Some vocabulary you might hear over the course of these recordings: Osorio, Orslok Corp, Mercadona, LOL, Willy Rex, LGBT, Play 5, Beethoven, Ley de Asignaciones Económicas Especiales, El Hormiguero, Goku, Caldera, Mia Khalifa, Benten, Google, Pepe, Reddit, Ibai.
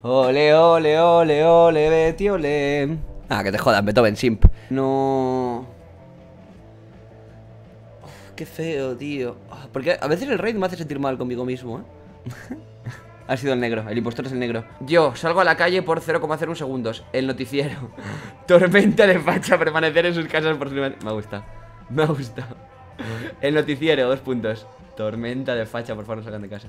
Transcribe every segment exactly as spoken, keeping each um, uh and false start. Ole, ole, ole, ole, Betty, ole. Ah, que te jodan, Beethoven, simp. No... Uf, qué feo, tío. Porque a veces el raid me hace sentir mal conmigo mismo, ¿eh? Ha sido el negro, el impostor es el negro. Yo salgo a la calle por cero coma cero uno segundos. El noticiero. Tormenta de facha, permanecer en sus casas por... Me ha gustado, me ha gustado. El noticiero, dos puntos. Tormenta de facha, por favor, no salgan de casa.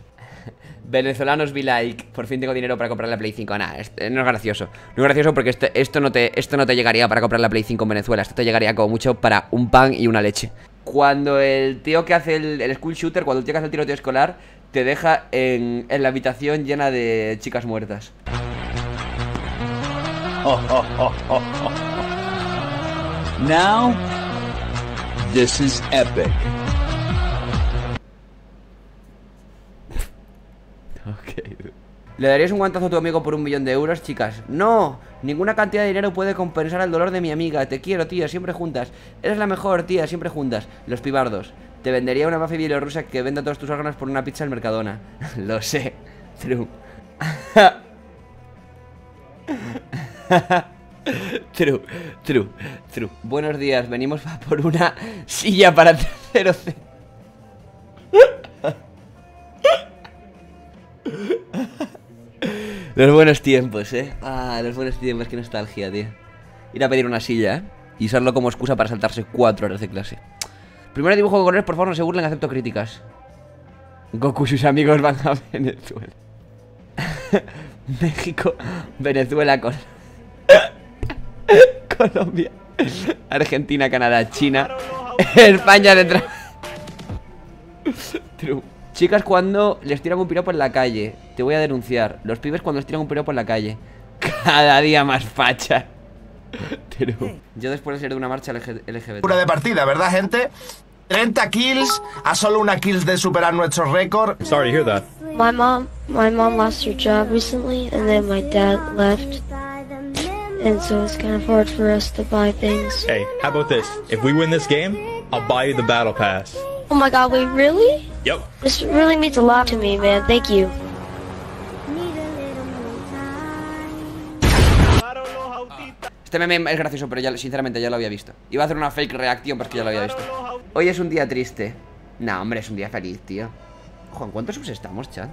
Venezolanos be like. Por fin tengo dinero para comprar la Play cinco. Nah, este, no es gracioso. No es gracioso porque este, esto, no te, esto no te llegaría para comprar la Play cinco en Venezuela. Esto te llegaría como mucho para un pan y una leche. Cuando el tío que hace el, el school shooter, cuando el tío que hace el tiroteo escolar, te deja en, en la habitación llena de chicas muertas. Oh, oh, oh, oh, oh. Now, this is epic. Okay. ¿Le darías un guantazo a tu amigo por un millón de euros, chicas? ¡No! Ninguna cantidad de dinero puede compensar el dolor de mi amiga. Te quiero, tía, siempre juntas. Eres la mejor, tía, siempre juntas. Los pibardos. Te vendería una mafia bielorrusa que venda todos tus órganos por una pizza al Mercadona. Lo sé. True. True, true, true. Buenos días, venimos por una silla para tercero C. Los buenos tiempos, eh. Ah, los buenos tiempos, qué nostalgia, tío. Ir a pedir una silla, eh. Y usarlo como excusa para saltarse cuatro horas de clase. Primero dibujo que correr, por favor, no se burlen, acepto críticas. Goku y sus amigos van a Venezuela. México, Venezuela, Col Colombia, Argentina, Canadá, China, España detrás. True. Chicas cuando les tiran un piropo en la calle. Te voy a denunciar. Los pibes cuando les tiran un piropo en la calle. Cada día más facha. Pero... Yo después de ser de una marcha L G B T. Pura de partida, ¿verdad, gente? treinta kills, a solo una kills de superar nuestro récord. Sorry to hear that. My mom, my mom lost her job recently and then my dad left. And so it's kind of hard for us to buy things. Hey, how about this? If we win this game, I'll buy you the battle pass. Oh my god, wait, really? Yep. This really means a lot to me, man. Thank you. Este meme es gracioso, pero ya, sinceramente ya lo había visto. Iba a hacer una fake reacción, pero es que ya lo había visto. Hoy es un día triste. Nah, hombre, es un día feliz, tío. Juan, ¿cuántos subs estamos, chat?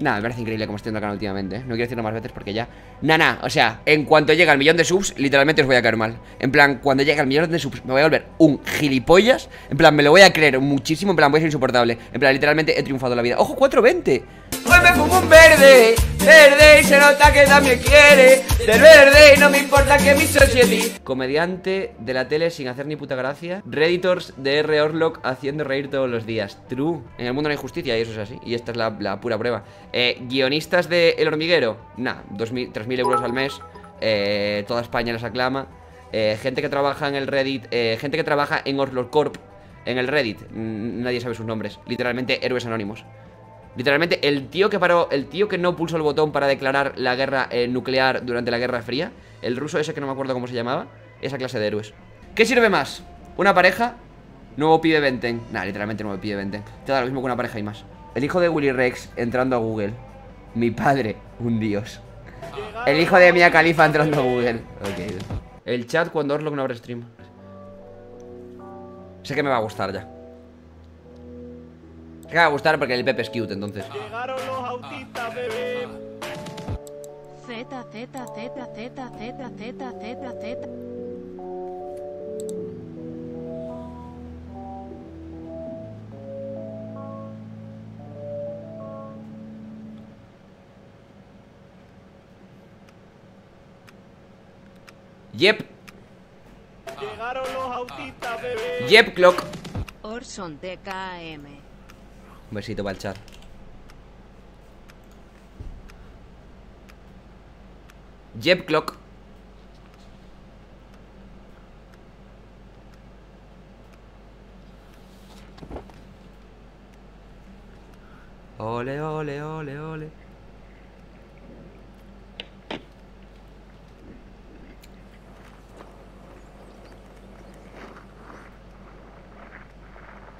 Nah, me parece increíble cómo estoy yendo acá últimamente, ¿eh? No quiero decirlo más veces porque ya... Nah, nah, o sea, en cuanto llegue al millón de subs, literalmente os voy a caer mal. En plan, cuando llegue al millón de subs me voy a volver un gilipollas. En plan, me lo voy a creer muchísimo, en plan, voy a ser insoportable. En plan, literalmente he triunfado la vida. ¡Ojo, cuatro veinte! Hoy me fumo un verde, verde, y se nota que también quiere. Del verde, y no me importa que mi society. Comediante de la tele sin hacer ni puta gracia. Redditors de R. Orslok haciendo reír todos los días. True. En el mundo no hay justicia y eso es así. Y esta es la, la pura prueba. Eh, guionistas de El Hormiguero. Nah, tres mil euros al mes. eh, Toda España les aclama. eh, Gente que trabaja en el Reddit. eh, Gente que trabaja en Orslok Corp. En el Reddit, mm, nadie sabe sus nombres. Literalmente héroes anónimos. Literalmente el tío que paró, el tío que no pulsó el botón para declarar la guerra eh, nuclear durante la Guerra Fría. El ruso ese que no me acuerdo cómo se llamaba. Esa clase de héroes. ¿Qué sirve más? ¿Una pareja? Nuevo pibe Benten. Nah, literalmente nuevo pibe Benten. Te da lo mismo que una pareja y más. El hijo de Willy Rex entrando a Google. Mi padre, un dios. El hijo de Mia Khalifa entrando a Google. Okay. El chat cuando Orslok no abre stream. Sé que me va a gustar ya. Sé que me va a gustar porque el Pepe es cute, entonces. Llegaron los autitas, bebé. Z, Z, Z, Z, Z, Z, Z, Z. Yep. Llegaron los autitas, bebé. Yep, clock. Orson T K M. Un besito para el chat. Yep, clock. Ole, ole, ole, ole.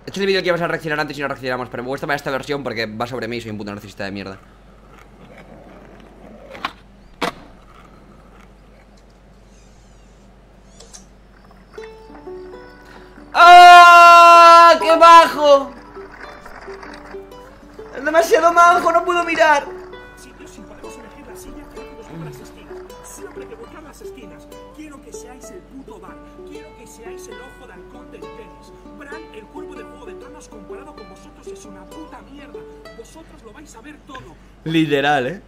Este es el vídeo que ibas a reaccionar antes y no reaccionamos, pero me gusta más esta versión porque va sobre mí y soy un puto narcisista de mierda. demasiado majo, no puedo mirar. Literal, ¿eh?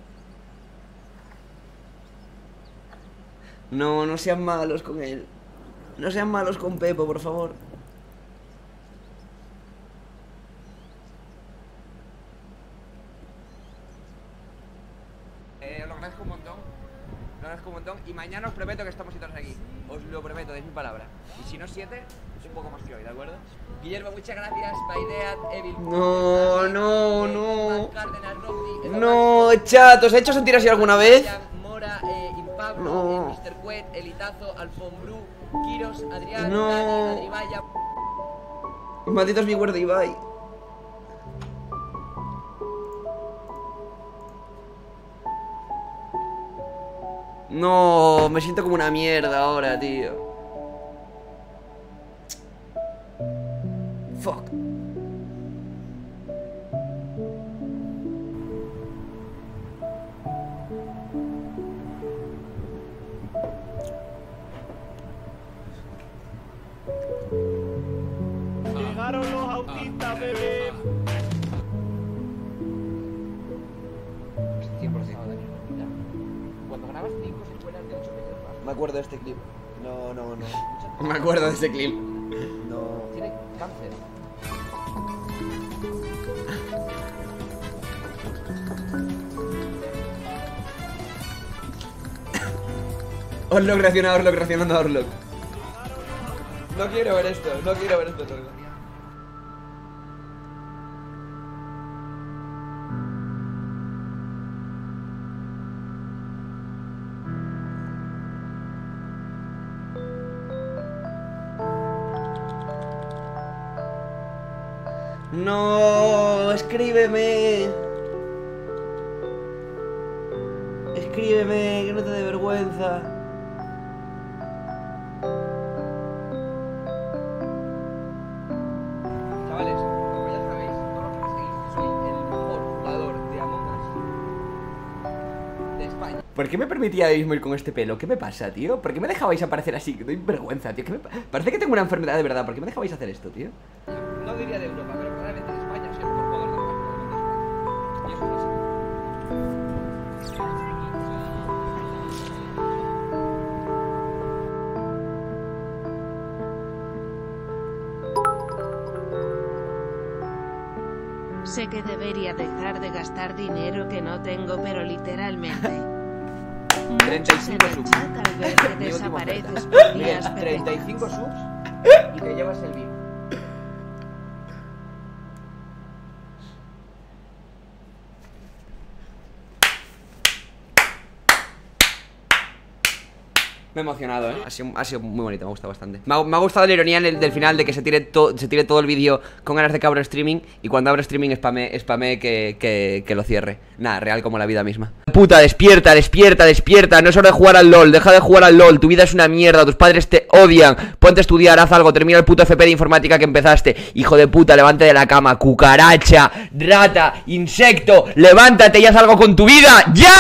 No, no sean malos con él. No sean malos con Pepo, por favor. Eh, lo agradezco un montón. Lo agradezco un montón. Y mañana os prometo que estamos todos aquí. Os lo prometo, de mi palabra. Y si no siete, es un poco más que hoy, ¿de acuerdo? Guillermo, muchas gracias. Baidead, Evil. No, no, no. No, chato, ¿os he hecho sentir así alguna vez? Mora, eh, Impablo, no. eh, míster Cuet, Elitazo, Alfombrú, Kiros, Adrián, no. Dani, Adribaya. Malditos mi guarda Ibai. No, me siento como una mierda ahora, tío. Fuck. Llegaron los autistas, bebé. Me acuerdo de este clip. No, no, no. Me acuerdo de este clip. No. Tiene cáncer. Orslok reacciona, Orslok reaccionando a Orslok. No quiero ver esto, no quiero ver esto. Orslok. No, escríbeme. Escríbeme, que no te dé vergüenza. Chavales, como ya sabéis, todos los que me seguís, soy el mejor jugador de Among Us de España. ¿Por qué me permitíais ir con este pelo? ¿Qué me pasa, tío? ¿Por qué me dejabais aparecer así? Que doy vergüenza, tío. ¿Qué me pa Parece que tengo una enfermedad de verdad. ¿Por qué me dejabais hacer esto, tío? No diría de Europa, pero probablemente de España, soy el mejor jugador de la Copa del Mundo. Y eso no sé. Sé que debería dejar de gastar dinero que no tengo, pero literalmente. treinta y cinco subs. Tal vez te desapareces por días. treinta y cinco subs y te llevas el vivo. Me he emocionado, ¿eh? Ha sido, ha sido muy bonito, me ha gustado bastante. Me ha, me ha gustado la ironía en el, del final de que se tire, to, se tire todo el vídeo con ganas de que abra streaming y cuando abra streaming spame, spame que, que, que lo cierre. Nada, real como la vida misma. Puta, despierta, despierta, despierta. No es hora de jugar al LOL, deja de jugar al LOL. Tu vida es una mierda, tus padres te odian. Ponte a estudiar, haz algo, termina el puto F P de informática que empezaste. Hijo de puta, levántate de la cama, cucaracha, rata, insecto. Levántate y haz algo con tu vida, ¡ya!